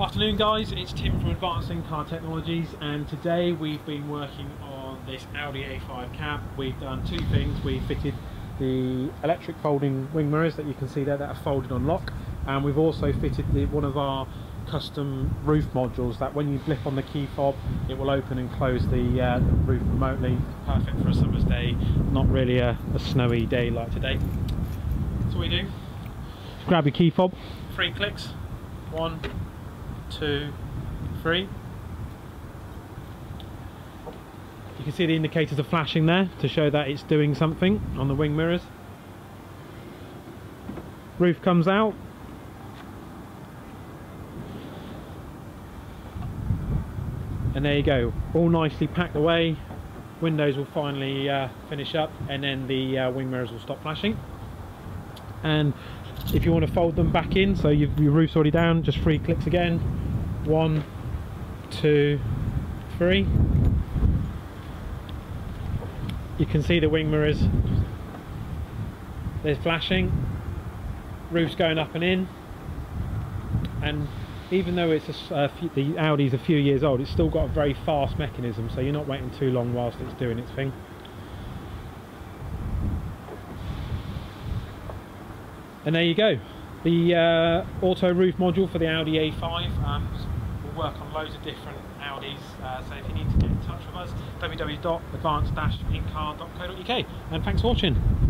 Afternoon guys, it's Tim from Advanced In-Car Technologies, and today we've been working on this Audi A5 cab. We've done two things. We fitted the electric folding wing mirrors that you can see there that are folded on lock, and we've also fitted one of our custom roof modules that when you blip on the key fob it will open and close the roof remotely. Perfect for a summer's day, not really a snowy day like today. That's all we do. Just grab your key fob, 3 clicks, 1, 2, 3. You can see the indicators are flashing there to show that it's doing something on the wing mirrors. Roof comes out. And there you go, all nicely packed away. Windows will finally finish up, and then the wing mirrors will stop flashing. And if you want to fold them back in, so your roof's already down, just 3 clicks again. 1, 2, 3. You can see the wing mirrors, they're flashing, roof's going up and in, and even though it's the Audi's a few years old, it's still got a very fast mechanism, so you're not waiting too long whilst it's doing its thing. And there you go, the auto roof module for the Audi A5. We'll work on loads of different Audis, so if you need to get in touch with us, www.advanced-incar.co.uk. And thanks for watching.